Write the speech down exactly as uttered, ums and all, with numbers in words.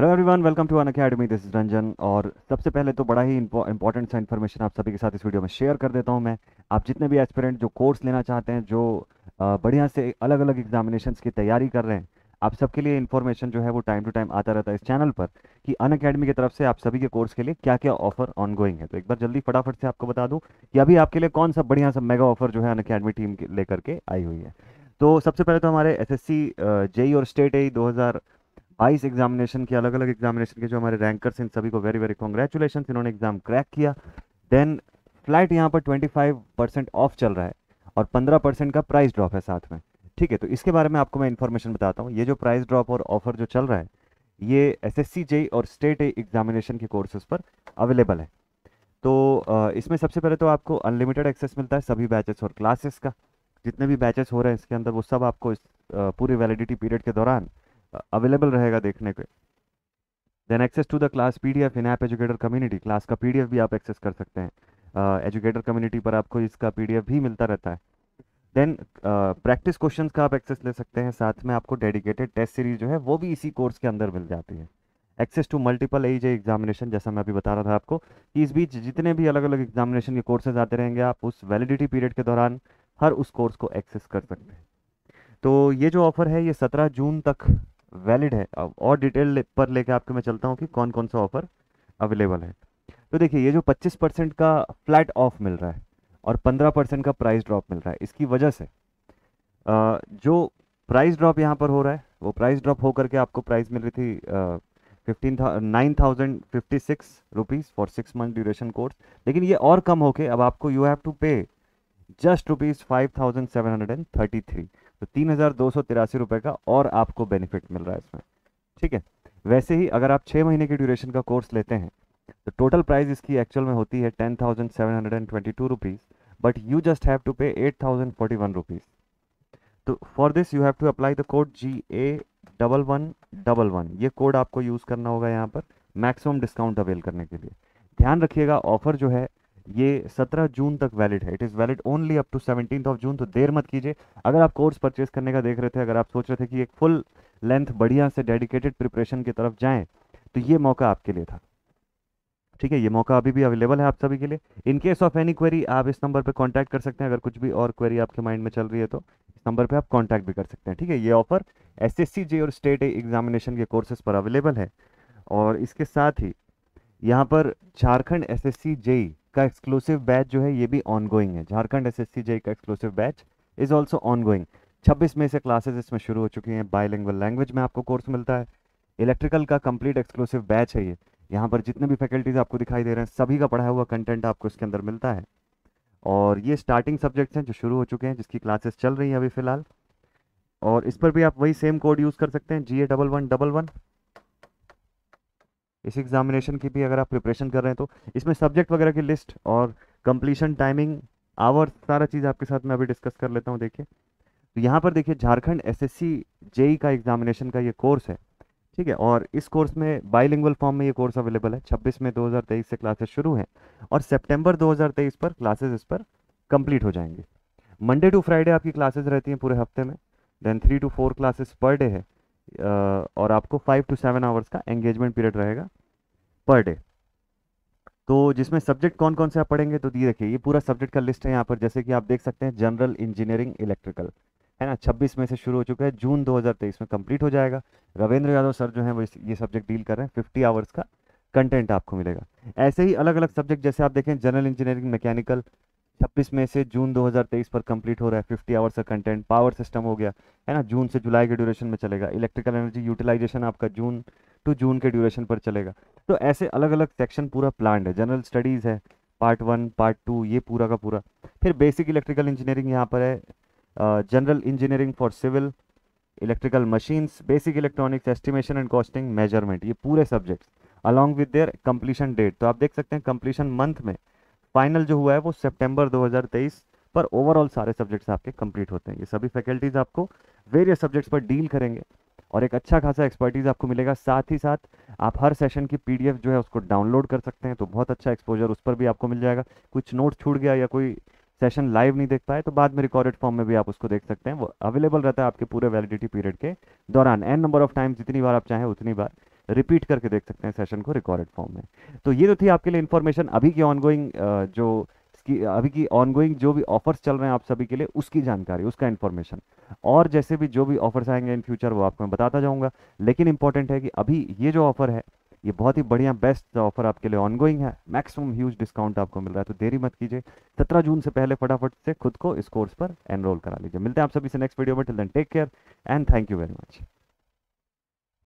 Hello everyone, welcome to Unacademy. This is Ranjan. और सबसे पहले तो बड़ा ही इंपॉर्टेंट सा इन्फॉर्मेशन आप सभी के साथ इस वीडियो में शेयर कर देता हूं मैं। आप जितने भी एस्पिरेंट जो कोर्स लेना चाहते हैं, जो बढ़िया से अलग अलग एग्जामिनेशंस की तैयारी कर रहे हैं, आप सबके लिए इन्फॉर्मेशन जो है वो टाइम टू टाइम आता रहता है इस चैनल पर कि अनअकैडमी की तरफ से आप सभी के कोर्स के लिए क्या क्या ऑफर ऑनगोइंग है। तो एक बार जल्दी फटाफट से आपको बता दूं कि अभी आपके लिए कौन सा बढ़िया सा मेगा ऑफर जो है अनअकैडमी टीम लेकर के आई हुई है। तो सबसे पहले तो हमारे एसएससी जेई और स्टेट एई दो हज़ार बाईस एग्जामिनेशन के अलग अलग एग्जामिनेशन के जो हमारे रैंकर्स, इन सभी को वेरी वेरी कॉन्ग्रेचुलेशन, इन्होंने एग्जाम क्रैक किया। देन फ्लैट यहाँ पर ट्वेंटी फाइव परसेंट ऑफ चल रहा है और पंद्रह परसेंट का प्राइस ड्रॉप है साथ में, ठीक है। तो इसके बारे में आपको मैं इन्फॉर्मेशन बताता हूँ। ये जो प्राइस ड्रॉप और ऑफर जो चल रहा है ये एसएससी जेई और स्टेट एग्जामिनेशन के कोर्सेज पर अवेलेबल है। तो इसमें सबसे पहले तो आपको अनलिमिटेड एक्सेस मिलता है सभी बैचेस और क्लासेस का। जितने भी बैचेस हो रहे हैं इसके अंदर वो सब आपको इस पूरी वैलिडिटी पीरियड के दौरान अवेलेबल रहेगा देखने के। Then access to the class P D F in app educator community, class का पी डी एफ भी आप एक्सेस कर सकते हैं। एजुकेटर कम्युनिटी पर आपको इसका पी डी एफ भी मिलता रहता है। देन प्रैक्टिस क्वेश्चंस का आप एक्सेस ले सकते हैं, साथ में आपको डेडिकेटेड टेस्ट सीरीज जो है वो भी इसी कोर्स के अंदर मिल जाती है। Access to multiple age examination, जैसा मैं अभी बता रहा था आपको कि इस बीच जितने भी अलग अलग एग्जामिनेशन के कोर्सेज आते रहेंगे, आप उस वैलिडिटी पीरियड के दौरान हर उस कोर्स को एक्सेस कर सकते हैं। तो ये जो ऑफ़र है ये सत्रह जून तक वैलिड है। अब और डिटेल पर लेकर आपके मैं चलता हूँ कि कौन कौन सा ऑफ़र अवेलेबल है। तो देखिए, ये जो पच्चीस परसेंट का फ्लैट ऑफ मिल रहा है और पंद्रह परसेंट का प्राइस ड्रॉप मिल रहा है, इसकी वजह से जो प्राइस ड्रॉप यहाँ पर हो रहा है वो प्राइस ड्रॉप होकर के आपको प्राइस मिल रही थी fifteen nine thousand fifty six rupees for six month duration course. लेकिन ये और कम होके अब आपको you have to pay just rupees five thousand seven hundred and thirty three तो तीन हज़ार दो सौ तिरासी रुपये का और आपको बेनिफिट मिल रहा है इसमें, ठीक है। वैसे ही अगर आप छः महीने के ड्यूरेशन का कोर्स लेते हैं तो टोटल प्राइस इसकी एक्चुअल में होती है ten thousand seven hundred and twenty two rupees, but you just have to pay eight thousand forty one rupees. तो for this you have to apply the code G A double one double one ये code आपको use करना होगा यहाँ पर maximum discount avail करने के लिए। ध्यान रखिएगा, ऑफर जो है ये सत्रह जून तक वैलिड है। It is valid only up to seventeenth of June. तो देर मत कीजिए। अगर आप कोर्स परचेज करने का देख रहे थे, अगर आप सोच रहे थे कि एक फुल लेंथ बढ़िया से डेडिकेटेड प्रिपरेशन की तरफ जाएं, तो ये मौका आपके लिए था, ठीक है। ये मौका अभी भी अवेलेबल है आप सभी के लिए। In case of any query आप इस नंबर पर कॉन्टैक्ट कर सकते हैं। अगर कुछ भी और क्वेरी आपके माइंड में चल रही है तो इस नंबर पर आप कॉन्टैक्ट भी कर सकते हैं, ठीक है। ये offer S S C J और स्टेट एग्जामिनेशन के कोर्सेज पर अवेलेबल है। और इसके साथ ही यहाँ पर Jharkhand S S C J E का एक्सक्लूसिव बैच जो है ये भी ऑनगोइंग है। झारखंड एसएससी जेई का exclusive batch is also ongoing. छब्बीस मई से क्लासेस इसमें शुरू हो चुकी हैं। बाइलिंगुअल लैंग्वेज में आपको कोर्स मिलता है। इलेक्ट्रिकल का कंप्लीट एक्सक्लूसिव बैच है ये। यहाँ पर जितने भी फैकल्टीज आपको दिखाई दे रहे हैं सभी का पढ़ा हुआ कंटेंट आपको इसके अंदर मिलता है। और ये स्टार्टिंग सब्जेक्ट्स हैं जो शुरू हो चुके हैं, जिसकी क्लासेस चल रही हैं अभी फिलहाल। और इस पर भी आप वही सेम कोड यूज़ कर सकते हैं, G A double one double one. इस एग्जामिनेशन की भी अगर आप प्रिपरेशन कर रहे हैं तो इसमें सब्जेक्ट वगैरह की लिस्ट और कंप्लीशन टाइमिंग आवर्स सारा चीज़ आपके साथ मैं अभी डिस्कस कर लेता हूं। देखिए तो यहाँ पर देखिए, झारखंड एसएससी जेई का एग्जामिनेशन का ये कोर्स है, ठीक है। और इस कोर्स में बाइलिंगुअल फॉर्म में ये कोर्स अवेलेबल है। छब्बीस मई दो हज़ार तेईस से क्लासेस शुरू हैं और सेप्टेम्बर दो हज़ार तेईस पर क्लासेज इस पर कम्प्लीट हो जाएंगे। मंडे टू फ्राइडे आपकी क्लासेज रहती हैं पूरे हफ्ते में। Then three to four classes per day है और आपको फाइव टू सेवन आवर्स का एंगेजमेंट पीरियड रहेगा पर डे। तो जिसमें सब्जेक्ट कौन कौन से आप पढ़ेंगे, तो ये देखिए ये पूरा सब्जेक्ट का लिस्ट है यहाँ पर। जैसे कि आप देख सकते हैं जनरल इंजीनियरिंग इलेक्ट्रिकल है ना, छब्बीस मई से शुरू हो चुका है, जून दो हज़ार तेईस में कंप्लीट हो जाएगा। रविंद्र यादव सर जो है वो ये सब्जेक्ट डील कर रहे हैं। फिफ्टी आवर्स का कंटेंट आपको मिलेगा। ऐसे ही अलग अलग सब्जेक्ट जैसे आप देखें जनरल इंजीनियरिंग मैकेनिकल छब्बीस मई से जून दो हज़ार तेईस पर कंप्लीट हो रहा है, पचास आवर्स का कंटेंट। पावर सिस्टम हो गया है ना, जून से जुलाई के ड्यूरेशन में चलेगा। इलेक्ट्रिकल एनर्जी यूटिलाइजेशन आपका जून टू जून के ड्यूरेशन पर चलेगा। तो ऐसे अलग अलग सेक्शन पूरा प्लान्ड है। जनरल स्टडीज़ है पार्ट वन पार्ट टू ये पूरा का पूरा। फिर बेसिक इलेक्ट्रिकल इंजीनियरिंग यहाँ पर है, general engineering for civil, electrical machines, basic electronics, estimation and costing, measurement, ये पूरे subjects along with their completion date. तो आप देख सकते हैं कंप्लीशन मंथ में फाइनल जो हुआ है वो सितंबर दो हज़ार तेईस पर ओवरऑल सारे सब्जेक्ट्स आपके कंप्लीट होते हैं। ये सभी फैकल्टीज़ आपको वेरियस सब्जेक्ट्स पर डील करेंगे और एक अच्छा खासा एक्सपर्टीज़ आपको मिलेगा। साथ ही साथ आप हर सेशन की पीडीएफ जो है उसको डाउनलोड कर सकते हैं, तो बहुत अच्छा एक्सपोजर उस पर भी आपको मिल जाएगा। कुछ नोट छूट गया या कोई सेशन लाइव नहीं देख पाए तो बाद में रिकॉर्डेड फॉर्म में भी आप उसको देख सकते हैं। वो अवेलेबल रहता है आपके पूरे वैलिडिटी पीरियड के दौरान, एन नंबर ऑफ टाइम्स, जितनी बार आप चाहें उतनी बार रिपीट करके देख सकते हैं सेशन को रिकॉर्डेड फॉर्म में। तो ये तो थी आपके लिए इन्फॉर्मेशन अभी की ऑनगोइंग जो कि अभी की ऑनगोइंग जो भी ऑफर्स चल रहे हैं आप सभी के लिए उसकी जानकारी, उसका इन्फॉर्मेशन, और जैसे भी जो भी ऑफर्स आएंगे इन फ्यूचर वो आपको मैं बताता जाऊंगा। लेकिन इंपॉर्टेंट है कि अभी ये जो ऑफर है ये बहुत ही बढ़िया बेस्ट ऑफर आपके लिए ऑनगोइंग है, मैक्सिमम ह्यूज डिस्काउंट आपको मिल रहा है, तो देरी मत कीजिए। सत्रह जून से पहले फटाफट से खुद को इस कोर्स पर एनरोल करा लीजिए। मिलते हैं आप सभी से नेक्स्ट वीडियो में, till then take care and thank you very much.